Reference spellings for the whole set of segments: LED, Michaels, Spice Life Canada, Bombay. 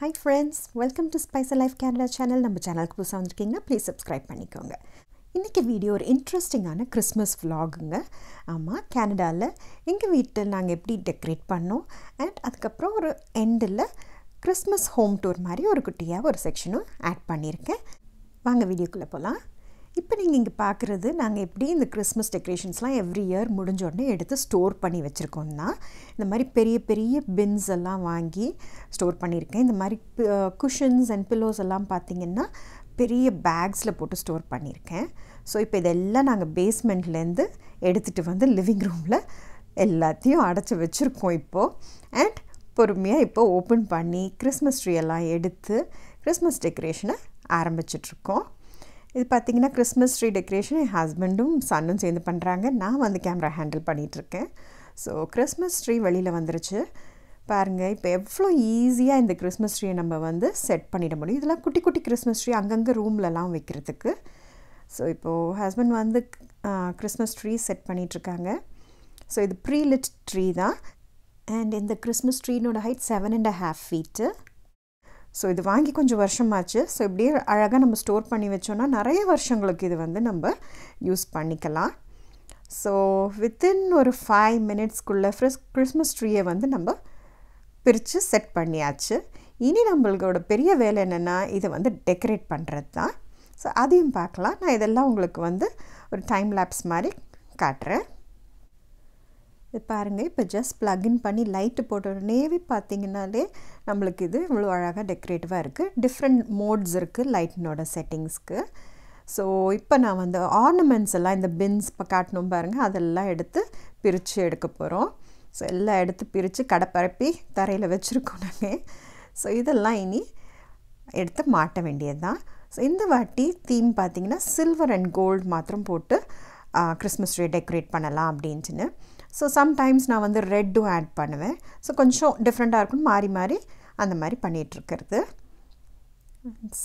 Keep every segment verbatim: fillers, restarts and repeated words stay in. Hi friends, welcome to Spice Life Canada channel. நம்ம சேனலுக்கு புதுசா வந்திருக்கீங்கன்னா please subscribe பண்ணிக்கோங்க. இன்னைக்கு வீடியோ ஒரு இன்ட்ரஸ்டிங்கான கிறிஸ்மஸ் vlogங்க. ஆமா கனடால எங்க வீட்டை நாங்க எப்படி டெக்கரேட் பண்ணோம் and அதுக்கு அப்புறம் ஒரு எண்ட்ல கிறிஸ்மஸ் ஹோம் டூர் மாதிரி ஒரு குட்டியா ஒரு செக்ஷனும் ஆட் பண்ணிருக்கேன். வாங்க வீடியோக்குள்ள போலாம். இப்போ நீங்க இங்க பாக்குறது நாங்க எப்படி இந்த கிறிஸ்மஸ் டெக்கரேஷன்ஸ்லாம் எவ்ரி இயர் முடிஞ்ச உடனே எடுத்து ஸ்டோர் பண்ணி வச்சிருக்கோம்னா இந்த மாதிரி பெரிய பெரிய பின்ஸ் எல்லாம் வாங்கி ஸ்டோர் பண்ணிருக்கேன். இந்த மாதிரி குஷன்ஸ் அண்ட் பிலோஸ் எல்லாம் பாத்தீங்கன்னா பெரிய bagsல போட்டு ஸ்டோர் பண்ணிருக்கேன். சோ இப்போ இதெல்லாம் நாங்க பேஸ்மெண்ட்ல இருந்து எடுத்துட்டு வந்து லிவிங் ரூம்ல எல்லாத்தையும் அடைச்சு வச்சிருக்கோம் இப்போ. அண்ட் பொறுமையா இப்போ ஓபன் பண்ணி கிறிஸ்மஸ் ட்ரீ எல்லாம் எடுத்து கிறிஸ்மஸ் டெக்கரேஷனை ஆரம்பிச்சிட்டு இருக்கோம். இது பாத்தீங்கன்னா கிறிஸ்மஸ் ட்ரீ டெக்கரேஷன் என் ஹஸ்பண்டும் சன்னும் சேர்ந்து பண்ணுறாங்க. நான் வந்து கேமரா ஹேண்டில் பண்ணிகிட்ருக்கேன். ஸோ கிறிஸ்மஸ் ட்ரீ வெளியில் வந்துருச்சு பாருங்கள். இப்போ எவ்வளோ ஈஸியாக இந்த கிறிஸ்மஸ் ட்ரீயை நம்ம வந்து செட் பண்ணிட முடியும். இதெல்லாம் குட்டி குட்டி கிறிஸ்மஸ் ட்ரீ அங்கங்கே ரூம்லலாம் வைக்கிறதுக்கு. ஸோ இப்போது ஹஸ்பண்ட் வந்து கிறிஸ்மஸ் ட்ரீ செட் பண்ணிகிட்ருக்காங்க. ஸோ இது ப்ரீ லிட் ட்ரீ தான். அண்ட் இந்த கிறிஸ்மஸ் ட்ரீனோட height seven and half feet. So இது வாங்கி கொஞ்சம் வருஷமாச்சு. ஸோ இப்படியே அழகாக நம்ம ஸ்டோர் பண்ணி வச்சோன்னா நிறைய வருஷங்களுக்கு இது வந்து நம்ம யூஸ் பண்ணிக்கலாம். ஸோ வித்தின் ஒரு ஃபைவ் மினிட்ஸ்க்குள்ளே ஃப்ரெஷ் கிறிஸ்மஸ் ட்ரீயை வந்து நம்ம பிரித்து செட் பண்ணியாச்சு. இனி நம்மளோட பெரிய வேலை என்னென்னா இதை வந்து டெக்கரேட் பண்ணுறது தான். ஸோ அதையும் பார்க்கலாம். நான் இதெல்லாம் உங்களுக்கு வந்து ஒரு டைம் லேப்ஸ் மாதிரி காட்டுறேன். இது பாருங்கள், இப்போ ஜஸ்ட் ப்ளக்இன் பண்ணி லைட்டு போட்ட உடனேவே பார்த்தீங்கன்னாலே நம்மளுக்கு இது இவ்வளோ அழகாக டெக்கரேட்டிவாக இருக்குது. டிஃப்ரெண்ட் மோட்ஸ் இருக்குது லைட்டினோட செட்டிங்ஸ்க்கு. ஸோ இப்போ நான் வந்து ஆர்னமெண்ட்ஸ் எல்லாம் இந்த பின்ஸ் இப்போ காட்டணும் பாருங்கள், அதெல்லாம் எடுத்து பிரித்து எடுக்க போகிறோம். ஸோ எல்லாம் எடுத்து பிரித்து கடைப்பரப்பி தரையில் வச்சுருக்கோம் நாங்கள். ஸோ இதெல்லாம் இனி எடுத்து மாட்ட வேண்டியது தான். ஸோ இந்த வாட்டி தீம் பார்த்திங்கன்னா சில்வர் அண்ட் கோல்டு மாத்திரம் போட்டு கிறிஸ்மஸ் ட்ரீ டெக்கரேட் பண்ணலாம் அப்படின்ட்டுன்னு. ஸோ சம்டைம்ஸ் நான் வந்து ரெட்டும் ஆட் பண்ணுவேன். ஸோ கொஞ்சம் டிஃப்ரெண்ட்டாக இருக்கும்னு மாறி மாறி அந்த மாதிரி பண்ணிகிட்ருக்கிறது.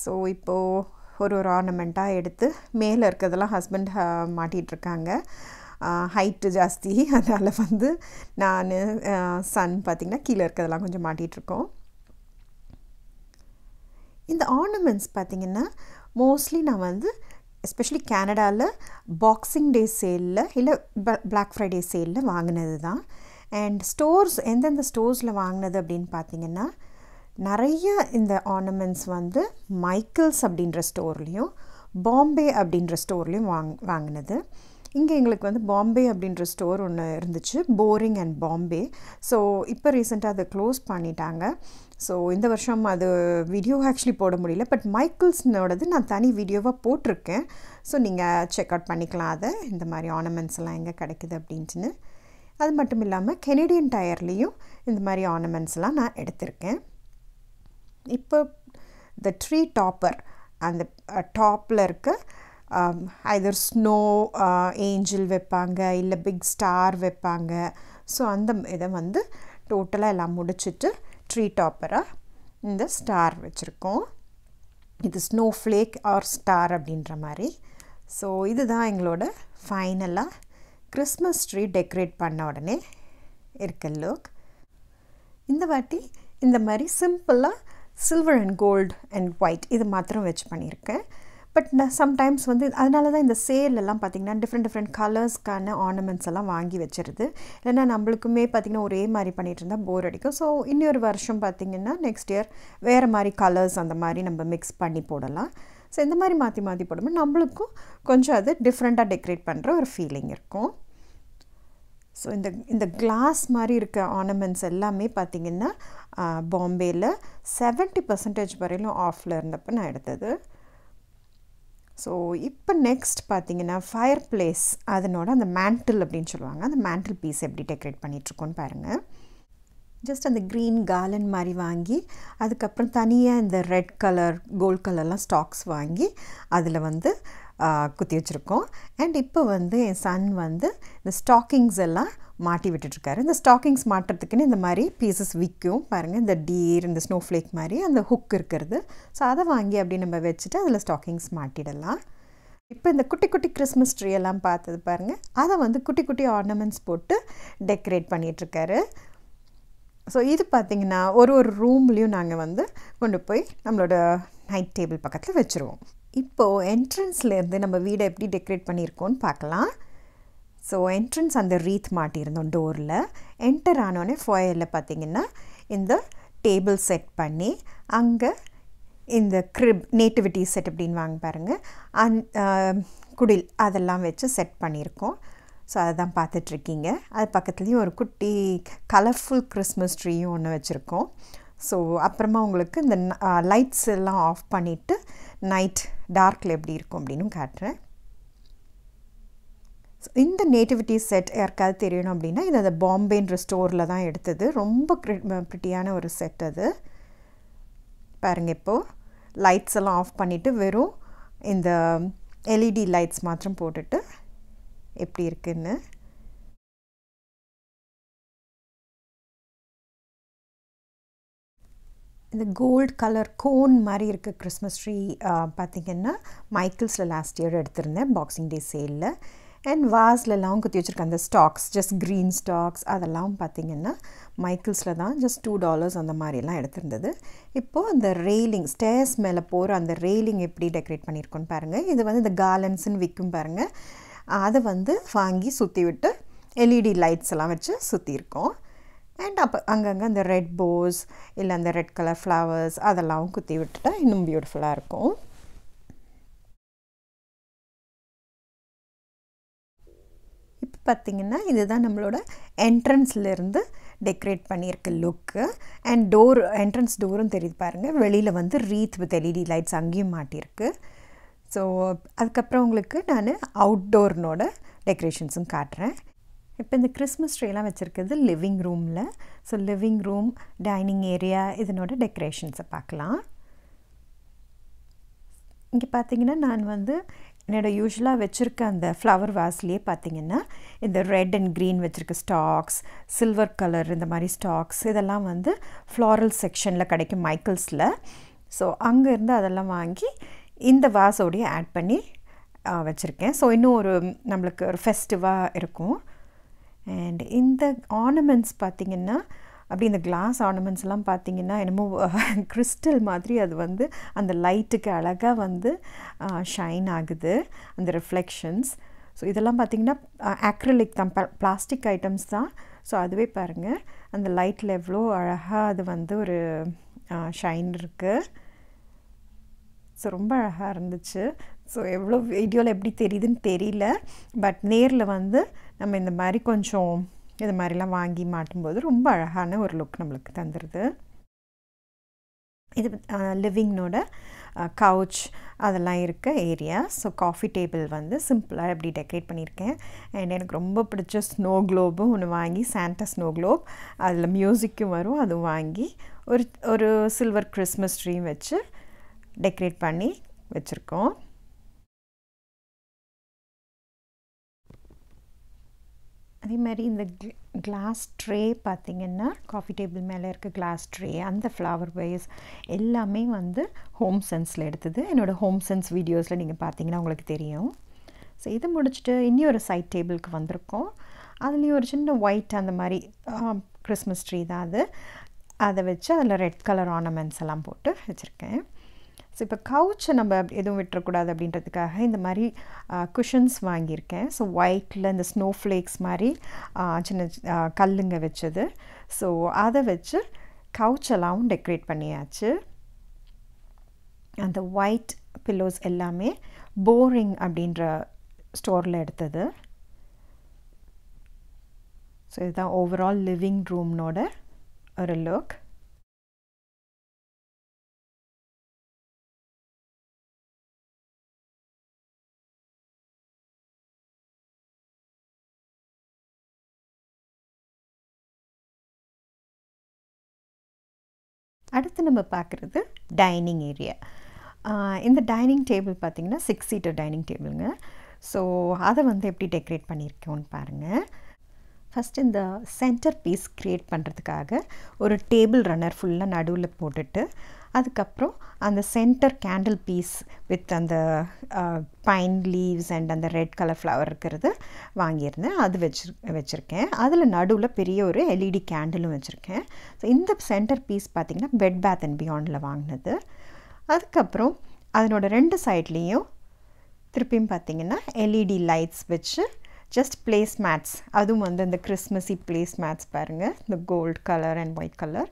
ஸோ இப்போது ஒரு ஒரு ஆர்னமெண்ட்டாக எடுத்து மேலே இருக்கிறதெல்லாம் ஹஸ்பண்ட் மாட்டிகிட்ருக்காங்க. ஹைட்டு ஜாஸ்தி, அதனால் வந்து நான் சன் பார்த்திங்கன்னா கீழே இருக்கிறதெல்லாம் கொஞ்சம் மாட்டிகிட்ருக்கோம். இந்த ஆர்னமெண்ட்ஸ் பார்த்திங்கன்னா மோஸ்ட்லி நான் வந்து எஸ்பெஷலி கனடாவில் பாக்ஸிங் டே சேலில் இல்லை பிளாக் ஃப்ரைடே சேலில் வாங்கினது தான். அண்ட் ஸ்டோர்ஸ் எந்தெந்த ஸ்டோர்ஸில் வாங்கினது அப்படின்னு பார்த்திங்கன்னா நிறைய இந்த ஆர்னமெண்ட்ஸ் வந்து மைக்கேல்ஸ் அப்படின்ற ஸ்டோர்லேயும் பாம்பே அப்படின்ற ஸ்டோர்லேயும் வாங் வாங்கினது இங்கே எங்களுக்கு வந்து பாம்பே அப்படின்ற ஸ்டோர் ஒன்று இருந்துச்சு, போரிங் அண்ட் பாம்பே. ஸோ இப்போ ரீசெண்டாக அதை க்ளோஸ் பண்ணிட்டாங்க. ஸோ இந்த வருஷம் அது வீடியோ ஆக்சுவலி போட முடியல. பட் மைக்கேல்ஸ்னோடது நான் தனி வீடியோவாக போட்டிருக்கேன். ஸோ நீங்கள் செக் அவுட் பண்ணிக்கலாம் அதை, இந்த மாதிரி ஆர்னமெண்ட்ஸ் எல்லாம் எங்கே கிடைக்குது அப்படின்ட்டுன்னு. அது மட்டும் இல்லாமல் கெனடியன் டயர்லேயும் இந்த மாதிரி ஆர்னமெண்ட்ஸ்லாம் நான் எடுத்திருக்கேன். இப்போ த ட்ரீ டாப்பர், அந்த டாப்பில் இருக்க ஐதர் ஸ்னோ ஏஞ்சல் வைப்பாங்க இல்லை பிக் ஸ்டார் வைப்பாங்க. ஸோ அந்த இதை வந்து டோட்டலாக எல்லாம் முடிச்சுட்டு ட்ரீ டாப்பராக இந்த ஸ்டார் வச்சுருக்கோம். இது ஸ்னோ ஃப்ளேக் ஆர் ஸ்டார் அப்படின்ற மாதிரி. ஸோ இதுதான் எங்களோட ஃபைனலாக கிறிஸ்மஸ் ட்ரீ டெக்கரேட் பண்ண உடனே இருக்க லுக். இந்த வாட்டி இந்த மாதிரி சிம்பிளாக silver and gold and white இது மாத்திரம் வச்சு பண்ணியிருக்கேன். பட் நான் சம்டைம்ஸ் வந்து அதனால தான் இந்த சேலெல்லாம் பார்த்திங்கன்னா டிஃப்ரெண்ட் டிஃப்ரெண்ட் கலர்ஸ்க்கான ஆர்னமெண்ட்ஸ் எல்லாம் வாங்கி வச்சிருது. ஏன்னா நம்மளுக்குமே பார்த்திங்கன்னா ஒரே மாதிரி பண்ணிகிட்டு இருந்தால் போர் அடிக்கும். ஸோ இன்னொரு வருஷம் பார்த்திங்கன்னா நெக்ஸ்ட் இயர் வேறு மாதிரி கலர்ஸ் அந்த மாதிரி நம்ம மிக்ஸ் பண்ணி போடலாம். ஸோ இந்த மாதிரி மாற்றி மாற்றி போடும்போது நம்மளுக்கும் கொஞ்சம் அது டிஃப்ரெண்ட்டாக டெக்கரேட் பண்ணுற ஒரு ஃபீலிங் இருக்கும். ஸோ இந்த இந்த கிளாஸ் மாதிரி இருக்க ஆர்னமெண்ட்ஸ் எல்லாமே பார்த்திங்கன்னா பாம்பேயில் செவன்ட்டி பர்சன்டேஜ் வரையிலும் ஆஃபில் இருந்தப்போ நான் எடுத்தது. ஸோ இப்போ நெக்ஸ்ட் பார்த்திங்கன்னா ஃபயர் பிளேஸ், அதனோட அந்த மேண்டில் அப்படின்னு சொல்லுவாங்க, அந்த மேண்டில் பீஸ் எப்படி டெக்கரேட் பண்ணிகிட்ருக்கோன்னு பாருங்கள். ஜஸ்ட் அந்த க்ரீன் கார்லண்ட் மாதிரி வாங்கி அதுக்கப்புறம் தனியாக இந்த ரெட் கலர் கோல்ட் கலர்லாம் ஸ்டாக்ஸ் வாங்கி அதில் வந்து குத்தி வச்சுருக்கோம். அண்ட் இப்போ வந்து என் சன் வந்து இந்த ஸ்டாக்கிங்ஸ் எல்லாம் மாட்டி விட்டுட்ருக்காரு. இந்த ஸ்டாக்கிங்ஸ் மாட்டுறதுக்குன்னு இந்த மாதிரி பீசஸ் விற்கும் பாருங்கள், இந்த டீர் இந்த ஸ்னோ ஃப்ளேக் மாதிரி அந்த ஹுக் இருக்கிறது. ஸோ அதை வாங்கி அப்படி நம்ம வச்சுட்டு அதில் ஸ்டாக்கிங்ஸ் மாட்டிடலாம். இப்போ இந்த குட்டி குட்டி கிறிஸ்மஸ் ட்ரீ எல்லாம் பார்த்தது பாருங்கள், அதை வந்து குட்டி குட்டி ஆர்னமெண்ட்ஸ் போட்டு டெக்கரேட் பண்ணிகிட்ருக்காரு. So, this is ஒரு ரூம்லயும் நாங்க வந்து கொண்டு போய் நம்மளோட நைட் டேபிள் பக்கத்துல வெச்சிருவோம். இப்போ என்ட்ரன்ஸ்ல இருந்து நம்ம வீட எப்படி டெக்கரேட் பண்ணிருக்கோம்னு பார்க்கலாம். சோ என்ட்ரன்ஸ் அந்த ரீத் மாட்டி இருந்தோம் டோர்ல. என்டர் ஆனோனே ஃபயர்ல பாத்தீங்கன்னா இந்த டேபிள் செட் பண்ணி அங்க இந்த கிரிப் நேட்டிவிட்டி செட் அப்படின்வாங்க பாருங்க. குடில் அதெல்லாம் வெச்சு செட் பண்ணிருக்கோம். So அதான் பார்த்துட்டு இருக்கீங்க. அது பக்கத்துலயே ஒரு குட்டி கலர்ஃபுல் கிறிஸ்மஸ் ட்ரீயும் ஒன்னு வெச்சிருக்கோம். சோ அப்புறமா உங்களுக்கு இந்த லைட்ஸ் எல்லாம் ஆஃப் பண்ணிட்டு நைட் டார்க்ல எப்படி இருக்கும் அப்படினும் காட்றேன். இந்த நேட்டிவிட்டி செட் யாருக்காவது தெரியணும் அப்படினா இது அந்த பாம்பேன்ற ஸ்டோர்ல தான் எடுத்தது. ரொம்ப பிரிட்டியான ஒரு செட் அது. பாருங்க இப்போ லைட்ஸ் எல்லாம் ஆஃப் பண்ணிட்டு வெறும் இந்த எல்இடி லைட்ஸ் மட்டும் போட்டுட்டு எப்படி இருக்குன்னு இந்த கோல்ட் கலர் கோன் மாதிரி இருக்குது கிறிஸ்மஸ் ட்ரீ பார்த்திங்கன்னா மைக்கிள்ஸில் லாஸ்ட் இயர் எடுத்திருந்தேன் பாக்ஸிங் டே சேலில். அண்ட் வாஸ்லெலாம் குத்தி வச்சுருக்கேன் அந்த ஸ்டாக்ஸ் ஜஸ்ட் க்ரீன் ஸ்டாக்ஸ் அதெல்லாம் பார்த்திங்கன்னா மைக்கிள்ஸில் தான் ஜஸ்ட் டூ டாலர்ஸ் அந்த மாதிரிலாம் எடுத்திருந்தது. இப்போது அந்த ரெயிலிங் ஸ்டேர்ஸ் மேலே போகிற அந்த ரெயிலிங் எப்படி டெக்கரேட் பண்ணியிருக்கோன்னு பாருங்கள். இது வந்து இந்த கார்லண்ட்ஸ்ன்னு விற்கும் பாருங்கள். அதை வந்து வாங்கி சுற்றி விட்டு எல்இடி லைட்ஸ் எல்லாம் வச்சு சுற்றியிருக்கோம். அண்ட் அப்போ அங்கங்கே அந்த ரெட் போஸ் இல்லை அந்த ரெட் கலர் ஃப்ளவர்ஸ் அதெல்லாம் குத்தி விட்டுட்டா இன்னும் பியூட்டிஃபுல்லாக இருக்கும். இப்போ பார்த்திங்கன்னா இதுதான் நம்மளோட என்ட்ரன்ஸ்லேருந்து டெக்கரேட் பண்ணியிருக்க லுக்கு. அண்ட் டோர் என்ட்ரன்ஸ் டோரும் தெரியுது பாருங்கள். வெளியில் வந்து ரீத் வித் எல்இடி லைட்ஸ் அங்கேயும் மாட்டியிருக்கு. ஸோ அதுக்கப்புறம் உங்களுக்கு நான் அவுட்டோர்னோட டெக்கரேஷன்ஸும் காட்டுறேன். இப்போ இந்த கிறிஸ்மஸ் ட்ரீலாம் வச்சுருக்கிறது லிவிங் ரூமில். So living room dining area இதனோட டெக்கரேஷன்ஸை பார்க்கலாம். இங்கே பார்த்திங்கன்னா நான் வந்து என்னோடய யூஸ்வலாக வச்சுருக்க அந்த ஃப்ளவர் வாஸ்லேயே பார்த்திங்கன்னா இந்த ரெட் அண்ட் க்ரீன் வச்சுருக்க ஸ்டாக்ஸ் சில்வர் கலர் இந்த மாதிரி ஸ்டாக்ஸ் இதெல்லாம் வந்து ஃப்ளாரல் செக்ஷனில் கிடைக்கும் மைக்கிள்ஸில். ஸோ அங்கேருந்து அதெல்லாம் வாங்கி இந்த வாஸோடையே ஆட் பண்ணி வச்சுருக்கேன். ஸோ இன்னும் ஒரு நம்மளுக்கு ஒரு ஃபெஸ்டிவாக இருக்கும். அண்ட் இந்த ஆர்னமெண்ட்ஸ் பார்த்திங்கன்னா அப்படி இந்த கிளாஸ் ஆர்னமெண்ட்ஸ்லாம் பார்த்திங்கன்னா என்னமோ கிறிஸ்டல் மாதிரி அது வந்து அந்த லைட்டுக்கு அழகாக வந்து ஷைன் ஆகுது அந்த ரிஃப்ளெக்ஷன்ஸ். ஸோ இதெல்லாம் பார்த்திங்கன்னா ஆக்ரிலிக் தான் பிளாஸ்டிக் ஐட்டம்ஸ் தான். ஸோ அதுவே பாருங்கள் அந்த லைட்டில் எவ்வளோ அழகாக அது வந்து ஒரு ஷைன் இருக்குது. ஸோ ரொம்ப அழகாக இருந்துச்சு. ஸோ எவ்வளோ வீடியோவில் எப்படி தெரியுதுன்னு தெரியல பட் நேரில் வந்து நம்ம இந்த மாதிரி கொஞ்சம் இது மாதிரிலாம் வாங்கி மாட்டும்போது ரொம்ப அழகான ஒரு லுக் நம்மளுக்கு தந்துடுது. இது லிவிங்கோட கவுச் அதெல்லாம் இருக்க ஏரியா. ஸோ காஃபி டேபிள் வந்து சிம்பிளாக எப்படி டெக்கரேட் பண்ணியிருக்கேன். அண்ட் எனக்கு ரொம்ப பிடிச்ச ஸ்னோ க்ளோபும் ஒன்று வாங்கி சாண்டா ஸ்னோ க்ளோப் அதில் மியூசிக்கும் வரும் அதுவும் வாங்கி ஒரு ஒரு சில்வர் கிறிஸ்மஸ் ட்ரீம் வச்சு டெக்கரேட் பண்ணி வச்சுருக்கோம். அதே மாதிரி இந்த கிளாஸ் ட்ரே பார்த்திங்கன்னா காஃபி டேபிள் மேலே இருக்க கிளாஸ் ட்ரே அந்த ஃப்ளவர் வைஸ் எல்லாமே வந்து ஹோம் சென்ஸில் எடுத்தது. என்னோடய ஹோம் சென்ஸ் வீடியோஸில் நீங்கள் பார்த்தீங்கன்னா உங்களுக்கு தெரியும். ஸோ இதை முடிச்சுட்டு இன்னி ஒரு சைட் டேபிளுக்கு வந்திருக்கோம். அதுலேயும் ஒரு சின்ன ஒயிட் அந்த மாதிரி கிறிஸ்மஸ் ட்ரீ தான் அது. அதை வச்சு அதில் ரெட் கலர் ஆர்னமெண்ட்ஸ் எல்லாம் போட்டு வச்சுருக்கேன். ஸோ இப்போ கவுச்சை நம்ம எதுவும் விட்டுறக்கூடாது அப்படின்றதுக்காக இந்த மாதிரி குஷன்ஸ் வாங்கியிருக்கேன். ஸோ ஒயிட்டில் இந்த ஸ்னோ ஃப்ளேக்ஸ் மாதிரி சின்ன கல்லுங்க வச்சது. ஸோ அதை வச்சு கவுச்செல்லாம் டெக்கரேட் பண்ணியாச்சு. அந்த ஒயிட் பில்லோஸ் எல்லாமே போரிங் அப்படின்ற ஸ்டோரில் எடுத்தது. ஸோ இதுதான் ஓவரால் லிவிங் ரூம்னோட ஒரு லுக். அடுத்து நம்ம பார்க்குறது டைனிங் ஏரியா. இந்த டைனிங் டேபிள் பார்த்திங்கன்னா சிக்ஸ் சீட்டர் டைனிங் டேபிளுங்க. ஸோ அதை வந்து எப்படி டெக்கரேட் பண்ணியிருக்கோன்னு பாருங்கள். First, in the centerpiece create பண்றதுக்காக ஒரு table runner full-ஆ நடுவுல போட்டுட்டு அதுக்கப்புறம் அந்த center candle piece with அந்த pine leaves and அந்த red color flower இருக்குறது வாங்கியிருந்தேன். அது வெச்சிருக்கேன். அதுல நடுவுல பெரிய ஒரு L E D candleம் வெச்சிருக்கேன். சோ இந்த center piece பாத்தீங்கன்னா Bed Bath and Beyondல வாங்குனது. அதுக்கப்புறம் அதனோட ரெண்டு சைடுலயும் திருப்பியும் பாத்தீங்கன்னா L E D lights வெச்சு just placemats adum vandu the Christmassy placemats parunga the gold color and white color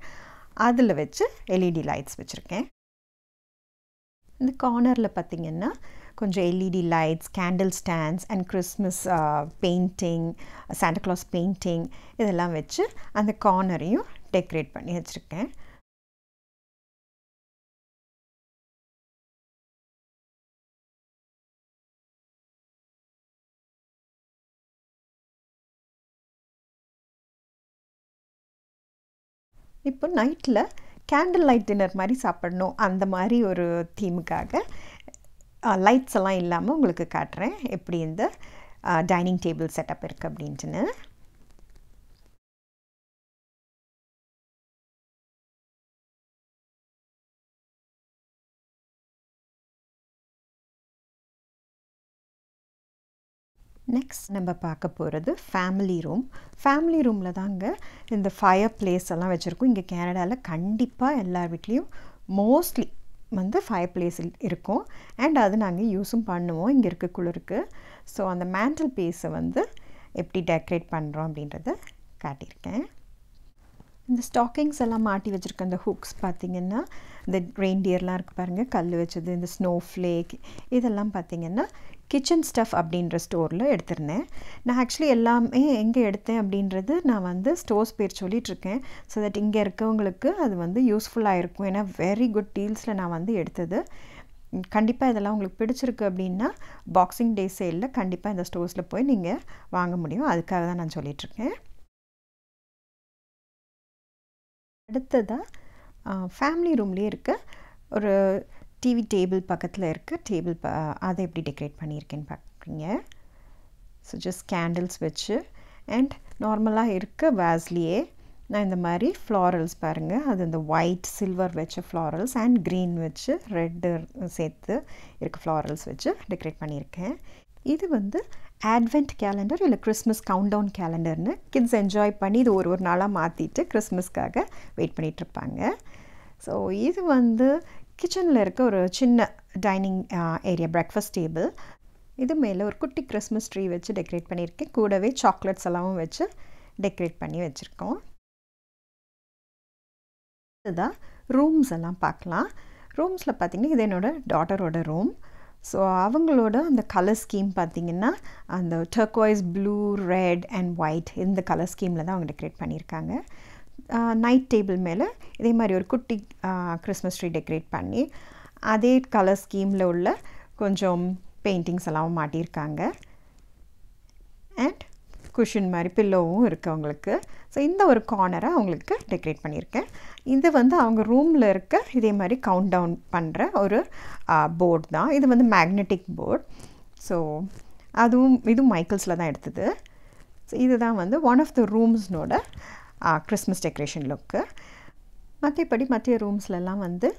adula vechu L E D lights vechirukken in the corner la pathina konja L E D lights candle stands and Christmas uh, painting uh, Santa Claus painting idella vechu and the corner you decorate panni vechirukken. இப்போ நைட்ல candle light dinner மாதிரி சாப்பிடணும் அந்த மாதிரி ஒரு தீமுக்காக lights எல்லாம் இல்லாம உங்களுக்கு காட்றேன் எப்படி இந்த டைனிங் டேபிள் செட்டப் இருக்கு அப்படினு. Next நம்ம பார்க்க போறது family room. Family roomல தாங்க இந்த fireplace எல்லாம் வெச்சிருக்கோம். இங்க கனடால கண்டிப்பா எல்லா வீட்லயும் mostly வந்து fireplace இருக்கும் and அது நாங்க யூஸும் பண்ணுவோம் இங்க இருக்க குளிருக்கு. சோ அந்த mantel piece வந்து எப்படி டெக்கரேட் பண்றோம் அப்படிங்கறதை காட்டியிருக்கேன். இந்த ஸ்டாக்கிங்ஸ் எல்லாம் மாட்டி வச்சிருக்க அந்த ஹூக்ஸ் பாத்தீங்கன்னா இந்த ரெயின்டியர்லாம் இருக்கு பாருங்க கல்லு வெச்சது இந்த ஸ்னோ ஃப்ளேக் இதெல்லாம் பாத்தீங்கன்னா kitchen stuff அப்படிங்கற ஸ்டோர்ல எடுத்துறேன். நான் एक्चुअली எல்லாமே எங்க எடுத்தேன் அப்படிங்கிறது நான் வந்து ஸ்டோர்ஸ் பேர் சொல்லிட்டு இருக்கேன் so that இங்க இருக்கவங்களுக்கு அது வந்து யூஸ்புல்லா இருக்கும். ஏனா very good dealsல நான் வந்து எடுத்தது. கண்டிப்பா இதெல்லாம் உங்களுக்கு பிடிச்சிருக்கு அப்படினா பாக்ஸிங் டே சேல்ல கண்டிப்பா இந்த ஸ்டோர்ஸ்ல போய் நீங்க வாங்க முடியும். அதுக்காக தான் நான் சொல்லிட்டு இருக்கேன். அடுத்ததா ஃபேமிலி ரூம்லயே இருக்க ஒரு T V table பக்கத்துல இருக்கு டேபிள் அதை எப்படி டெக்கரேட் பண்ணியிருக்கேன்னு பாக்குறீங்க. சோ just candles வெச்சு and நார்மலா இருக்க வாஸ்லியே நான் இந்த மாதிரி florals பாருங்க அது இந்த white silver வெச்சு florals and green வெச்சு red சேர்த்து இருக்க florals வெச்சு டெக்கரேட் பண்ணியிருக்கேன். இது வந்து Advent calendar இல்ல Christmas countdown calendarனு kids enjoy பண்ணி இது ஒரு ஒரு நாளா மாத்திட்டு கிறிஸ்மஸ்க்காக வெயிட் பண்ணிட்டு இருப்பாங்க. சோ இது வந்து கிச்சன்ல இருக்க ஒரு சின்ன டைனிங் ஏரியா பிரேக்ஃபாஸ்ட் டேபிள் இது மேல ஒரு குட்டி கிறிஸ்மஸ் ட்ரீ வெச்சு டெக்கரேட் பண்ணியிருக்கேன். கூடவே சாக்லேட்ஸ் எல்லாம் வெச்சு டெக்கரேட் பண்ணி வச்சிருக்கோம். இதா ரூம்ஸ் எல்லாம் பார்க்கலாம். ரூம்ஸ்ல பாத்தீங்கன்னா இது என்னோட டாட்டரோட ரூம். சோ அவங்களோட அந்த கலர் ஸ்கீம் பாத்தீங்கன்னா அந்த turquoise blue red and white இந்த கலர் ஸ்கீம்ல தான் அவங்க டெக்கரேட் பண்ணியிருக்காங்க. நைட் டேபிள் மேல இதே மாதிரி ஒரு குட்டி கிறிஸ்மஸ் ட்ரீ டெக்கரேட் பண்ணி அதே கலர் ஸ்கீம்ல உள்ள கொஞ்சம் பெயிண்டிங்ஸ் எல்லாம் மாட்டியிருக்காங்க அண்ட் குஷன் மாதிரி பில்லோவும் இருக்கு உங்களுக்கு. ஸோ இந்த ஒரு கார்னரை அவங்களுக்கு டெக்கரேட் பண்ணியிருக்கேன். இது வந்து அவங்க ரூம்ல இருக்க இதே மாதிரி கவுண்ட் டவுன் பண்ற ஒரு போர்டு தான். இது வந்து மேக்னெட்டிக் போர்டு. ஸோ அதுவும் இதுவும் மைக்கேல்ஸ்ல தான் எடுத்தது. ஸோ இதுதான் வந்து ஒன் ஆஃப் த ரூம்ஸ்னோட கிறிஸ்மஸ் டெக்கரேஷன் லுக்கு. மற்றபடி மற்ற ரூம்ஸ்லலாம் வந்து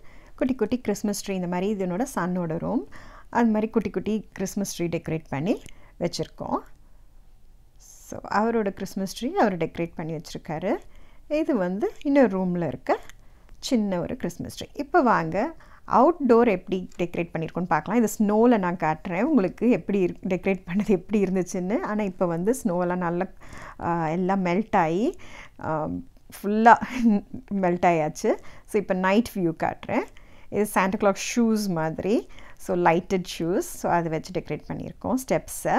குட்டி குட்டி கிறிஸ்மஸ் ட்ரீ இந்த மாதிரி இதனோட சன்னோட ரூம் அது மாதிரி குட்டி குட்டி கிறிஸ்மஸ் ட்ரீ டெக்கரேட் பண்ணி வச்சுருக்கோம். ஸோ அவரோட கிறிஸ்மஸ் ட்ரீ அவர் டெக்கரேட் பண்ணி வச்சுருக்காரு. இது வந்து இன்னொரு ரூமில் இருக்க சின்ன ஒரு கிறிஸ்மஸ் ட்ரீ. இப்போ வாங்க அவுட்டோர் எப்படி டெக்கரேட் பண்ணியிருக்கோன்னு பார்க்கலாம். இது ஸ்னோவில் நான் காட்டுறேன் உங்களுக்கு எப்படி டெக்கரேட் பண்ணது எப்படி இருந்துச்சுன்னு. ஆனால் இப்போ வந்து ஸ்னோவெல்லாம் நல்லா எல்லாம் மெல்ட் ஆகி ஃபுல்லாக மெல்ட் ஆயாச்சு. ஸோ இப்போ நைட் வியூ காட்டுறேன். இது சாண்டா கிளாஸ் ஷூஸ் மாதிரி ஸோ லைட்டட் ஷூஸ் ஸோ அதை வச்சு டெக்கரேட் பண்ணியிருக்கோம். ஸ்டெப்ஸை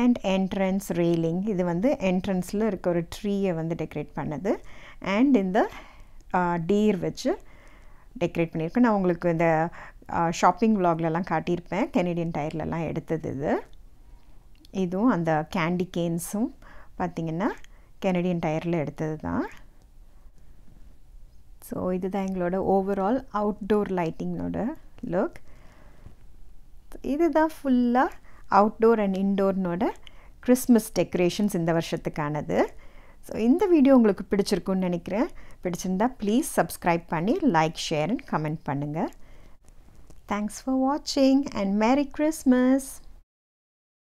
அண்ட் என்ட்ரன்ஸ் ரெயிலிங் இது வந்து என்ட்ரன்ஸில் இருக்க ஒரு ட்ரீயை வந்து டெக்கரேட் பண்ணது அண்ட் இந்த டீர் வச்சு டெக்கரேட் பண்ணியிருக்கேன். நான் உங்களுக்கு இந்த ஷாப்பிங் விலாக்லலாம் காட்டியிருப்பேன். கெனடியன் டயர்லலாம் எடுத்தது இது. இதுவும் அந்த கேண்டி கேன்ஸும் பார்த்திங்கன்னா கெனடியன் டயரில் எடுத்தது தான். ஸோ இதுதான் எங்களோட ஓவரால் அவுட்டோர் லைட்டிங்கோட லுக். இதுதான் ஃபுல்லாக அவுட்டோர் அண்ட் இன்டோர்னோட Christmas decorations in the varshathukkanadhu. So in the video ungalku pidichirukku nu nenikiren. Pidichirundha please subscribe panni like share and comment pannunga. Thanks for watching and Merry Christmas.